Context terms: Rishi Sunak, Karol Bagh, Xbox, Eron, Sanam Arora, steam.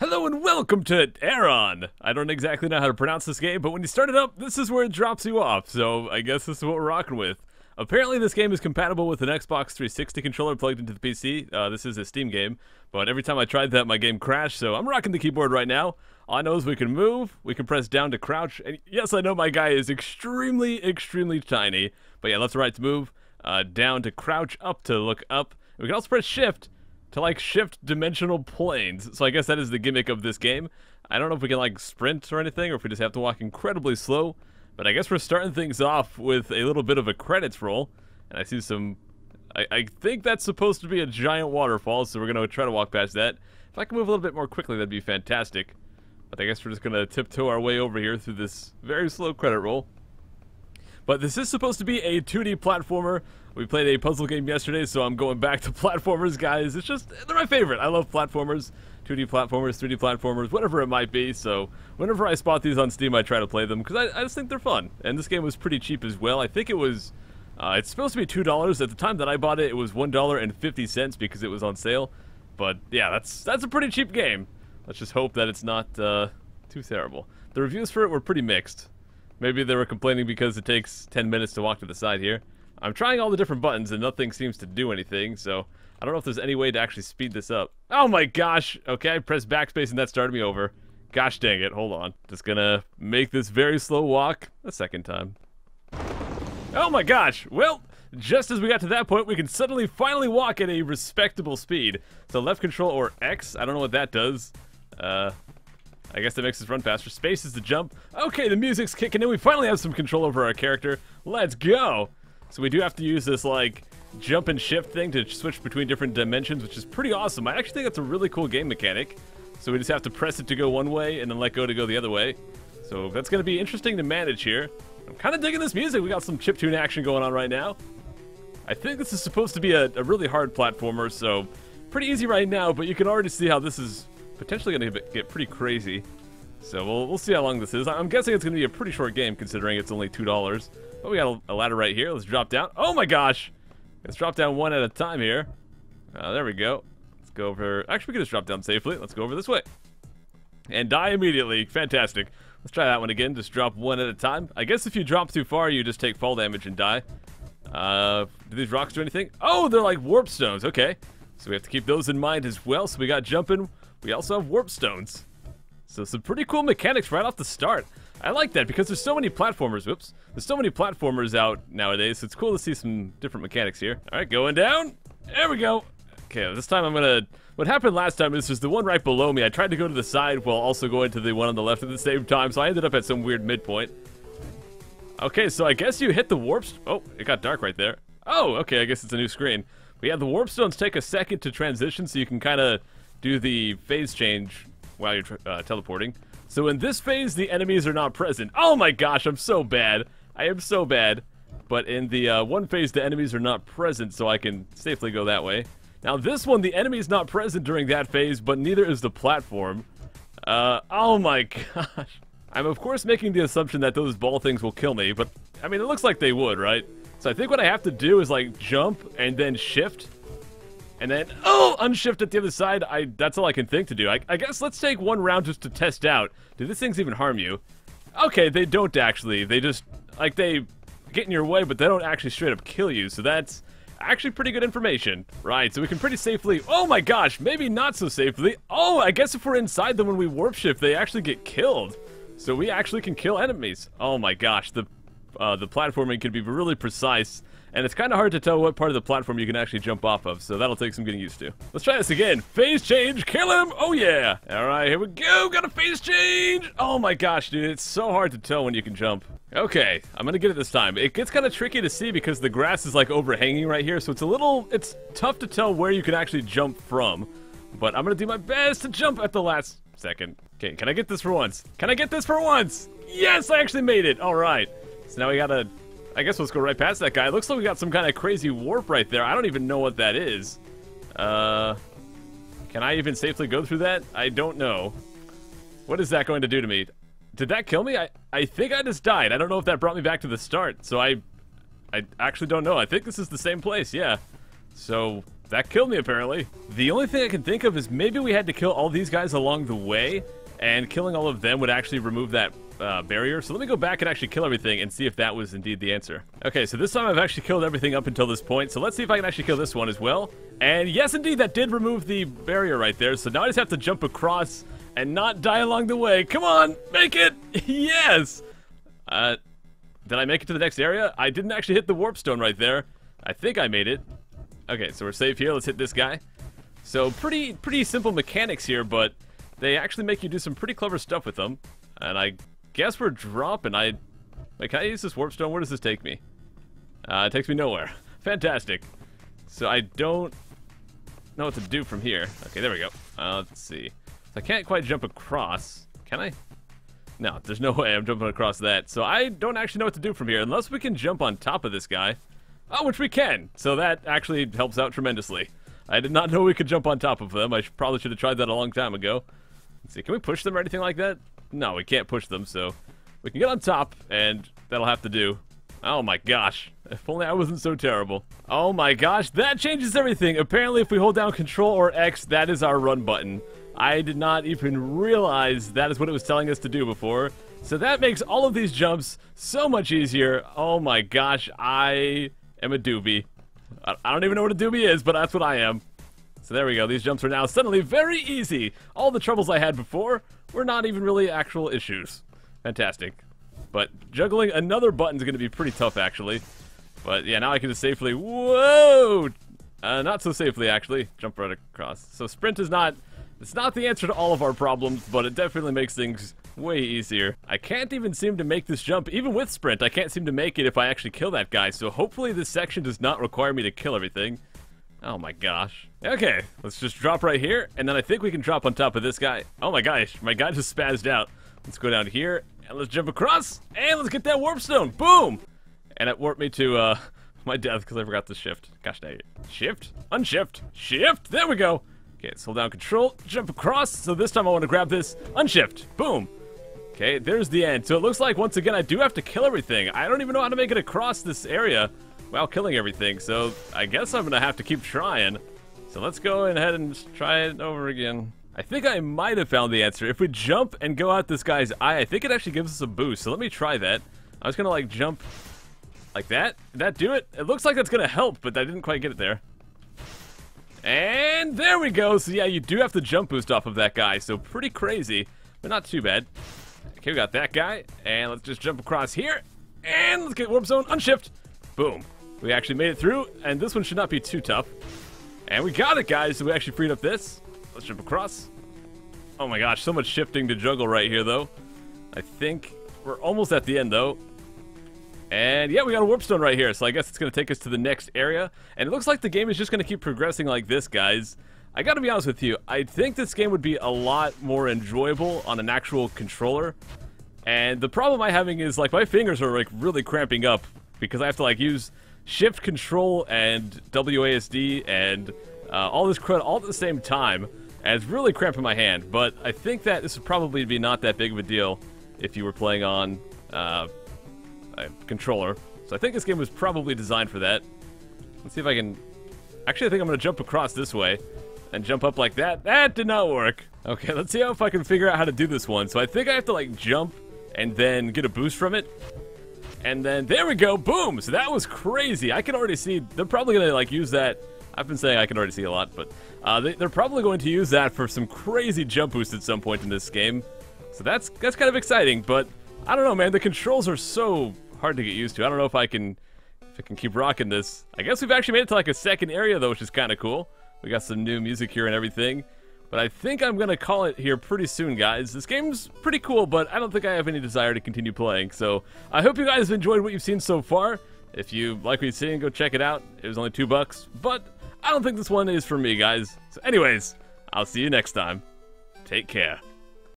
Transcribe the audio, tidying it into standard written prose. Hello and welcome to Eron. I don't exactly know how to pronounce this game, but when you start it up, this is where it drops you off, so I guess this is what we're rocking with. Apparently this game is compatible with an Xbox 360 controller plugged into the PC. This is a Steam game, but every time I tried that, my game crashed, so I'm rocking the keyboard right now. All I know is we can move, we can press down to crouch, and yes, I know my guy is extremely, extremely tiny, but yeah, left to right to move, down to crouch, up to look up. We can also press shift to, like, shift dimensional planes. So I guess that is the gimmick of this game. I don't know if we can, like, sprint or anything, or if we just have to walk incredibly slow. But I guess we're starting things off with a little bit of a credits roll. And I see some... I think that's supposed to be a giant waterfall, so we're going to try to walk past that. If I can move a little bit more quickly, that'd be fantastic. But I guess we're just going to tiptoe our way over here through this very slow credit roll. But this is supposed to be a 2D platformer. We played a puzzle game yesterday, so I'm going back to platformers, guys. It's just, they're my favorite. I love platformers, 2D platformers, 3D platformers, whatever it might be. So whenever I spot these on Steam, I try to play them because I just think they're fun. And this game was pretty cheap as well. I think it was, it's supposed to be $2. At the time that I bought it, it was $1.50 because it was on sale. But yeah, that's a pretty cheap game. Let's just hope that it's not too terrible. The reviews for it were pretty mixed. Maybe they were complaining because it takes 10 minutes to walk to the side here. I'm trying all the different buttons and nothing seems to do anything, so I don't know if there's any way to actually speed this up. Oh my gosh! Okay, I pressed backspace and that started me over. Gosh dang it, hold on. Just gonna make this very slow walk a second time. Oh my gosh! Well, just as we got to that point, we can suddenly finally walk at a respectable speed. So left control or X, I don't know what that does. I guess that makes us run faster. Space is the jump. Okay, the music's kicking in. We finally have some control over our character. Let's go! So we do have to use this, like, jump and shift thing to switch between different dimensions, which is pretty awesome. I actually think that's a really cool game mechanic. So we just have to press it to go one way and then let go to go the other way. So that's going to be interesting to manage here. I'm kind of digging this music. We got some chiptune action going on right now. I think this is supposed to be a really hard platformer, so pretty easy right now, but you can already see how this is potentially going to get pretty crazy. So we'll see how long this is. I'm guessing it's going to be a pretty short game considering it's only $2. But we got a ladder right here. Let's drop down. Oh my gosh! Let's drop down one at a time here. There we go. Let's go over... Actually, we can just drop down safely. Let's go over this way. And die immediately. Fantastic. Let's try that one again. Just drop one at a time. I guess if you drop too far, you just take fall damage and die. Do these rocks do anything? Oh, they're like warp stones. Okay. So we have to keep those in mind as well. So we got jumping. We also have warp stones. So some pretty cool mechanics right off the start. I like that because there's so many platformers. Whoops. There's so many platformers out nowadays. It's cool to see some different mechanics here. All right, going down. There we go. Okay, well, this time I'm going to... What happened last time is there's the one right below me. I tried to go to the side while also going to the one on the left at the same time, so I ended up at some weird midpoint. Okay, so I guess you hit the warps... Oh, it got dark right there. Oh, okay, I guess it's a new screen. But yeah, the warp stones take a second to transition, so you can kind of do the phase change while you're teleporting. So in this phase, the enemies are not present. Oh my gosh, I'm so bad. I am so bad. But in the one phase, the enemies are not present, so I can safely go that way. Now this one, the enemy's not present during that phase, but neither is the platform. Oh my gosh. I'm of course making the assumption that those ball things will kill me, but I mean, it looks like they would, right? So I think what I have to do is like jump and then shift. And then, oh, unshift at the other side. That's all I can think to do. I guess let's take one round just to test out. Do these things even harm you? Okay, they don't actually. They just, like, they get in your way, but they don't actually straight up kill you. So that's actually pretty good information. Right, so we can pretty safely, oh my gosh, maybe not so safely. Oh, I guess if we're inside them when we warp shift, they actually get killed. So we actually can kill enemies. Oh my gosh, the platforming can be really precise. And it's kind of hard to tell what part of the platform you can actually jump off of, so that'll take some getting used to. Let's try this again. Phase change, kill him! Oh yeah! Alright, here we go, got a phase change! Oh my gosh, dude, it's so hard to tell when you can jump. Okay, I'm gonna get it this time. It gets kind of tricky to see because the grass is like overhanging right here, so it's tough to tell where you can actually jump from. But I'm gonna do my best to jump at the last second. Okay, can I get this for once? Can I get this for once? Yes, I actually made it! Alright. So now we gotta... I guess let's go right past that guy. It looks like we got some kind of crazy warp right there. I don't even know what that is. Can I even safely go through that? I don't know. What is that going to do to me? Did that kill me? I think I just died. I don't know if that brought me back to the start. So I actually don't know. I think this is the same place, yeah. So That killed me, apparently. The only thing I can think of is maybe we had to kill all these guys along the way, and killing all of them would actually remove that barrier. So let me go back and actually kill everything and see if that was indeed the answer. Okay, so this time I've actually killed everything up until this point, so let's see if I can actually kill this one as well. And yes, indeed, that did remove the barrier right there, so now I just have to jump across and not die along the way. Come on, make it! Yes! Did I make it to the next area? I didn't actually hit the warp stone right there. I think I made it. Okay, so we're safe here. Let's hit this guy. So pretty simple mechanics here, but they actually make you do some pretty clever stuff with them. And I guess we're dropping. Wait, can I use this warp stone? Where does this take me? It takes me nowhere. Fantastic. So I don't know what to do from here. Okay, there we go. Let's see. So I can't quite jump across. Can I? No, there's no way I'm jumping across that. So I don't actually know what to do from here, unless we can jump on top of this guy. Oh, which we can! So that actually helps out tremendously. I did not know we could jump on top of them. I probably should have tried that a long time ago. Let's see, can we push them or anything like that? No, we can't push them, so we can get on top, and that'll have to do. Oh my gosh. If only I wasn't so terrible. Oh my gosh, that changes everything! Apparently if we hold down Control or X, that is our run button. I did not even realize that is what it was telling us to do before. So that makes all of these jumps so much easier. Oh my gosh, I am a doobie. I don't even know what a doobie is, but that's what I am. So there we go, these jumps are now suddenly very easy. All the troubles I had before were not even really actual issues. Fantastic. But juggling another button is going to be pretty tough, actually. But yeah, now I can just safely, whoa! Not so safely, actually. Jump right across. So sprint is not, it's not the answer to all of our problems, but it definitely makes things way easier. I can't even seem to make this jump. Even with sprint, I can't seem to make it if I actually kill that guy. So hopefully this section does not require me to kill everything. Oh my gosh. Okay, let's just drop right here, and then I think we can drop on top of this guy. Oh my gosh, my guy just spazzed out. Let's go down here, and let's jump across, and let's get that warp stone. Boom! And it warped me to my death because I forgot to shift. Gosh dang it. Shift? Unshift. Shift! There we go! Okay, let's hold down Control, jump across, so this time I want to grab this, unshift, boom. Okay, there's the end. So it looks like, once again, I do have to kill everything. I don't even know how to make it across this area while killing everything, so I guess I'm going to have to keep trying. So let's go ahead and try it over again. I think I might have found the answer. If we jump and go out this guy's eye, I think it actually gives us a boost, so let me try that. I was going to, like, jump like that. Did that do it? It looks like that's going to help, but I didn't quite get it there. And there we go. So yeah, you do have to jump boost off of that guy. So pretty crazy, but not too bad. Okay, we got that guy. And let's just jump across here. And let's get warp zone, unshift. Boom. We actually made it through. And this one should not be too tough. And we got it, guys. So we actually freed up this. Let's jump across. Oh my gosh, so much shifting to juggle right here, though. I think we're almost at the end, though. And yeah, we got a warp stone right here, so I guess it's going to take us to the next area. And it looks like the game is just going to keep progressing like this, guys. I got to be honest with you, I think this game would be a lot more enjoyable on an actual controller. And the problem I'm having is, like, my fingers are, like, really cramping up because I have to, like, use Shift, Control, and WASD and all this crud all at the same time. And it's really cramping my hand, but I think that this would probably be not that big of a deal if you were playing on controller. So I think this game was probably designed for that. Let's see if I can... Actually, I think I'm going to jump across this way and jump up like that. That did not work. Okay, let's see if I can figure out how to do this one. So I think I have to, like, jump and then get a boost from it. And then, there we go, boom! So that was crazy. I can already see, they're probably going to, like, use that. I've been saying I can already see a lot, but they're probably going to use that for some crazy jump boost at some point in this game. So that's kind of exciting, but I don't know, man. The controls are so hard to get used to. I don't know if I can keep rocking this. I guess we've actually made it to like a second area though, which is kind of cool. We got some new music here and everything. But I think I'm gonna call it here pretty soon, guys. This game's pretty cool, but I don't think I have any desire to continue playing. So I hope you guys have enjoyed what you've seen so far. If you like what you've seen, go check it out. It was only $2, but I don't think this one is for me, guys. So anyways, I'll see you next time. Take care.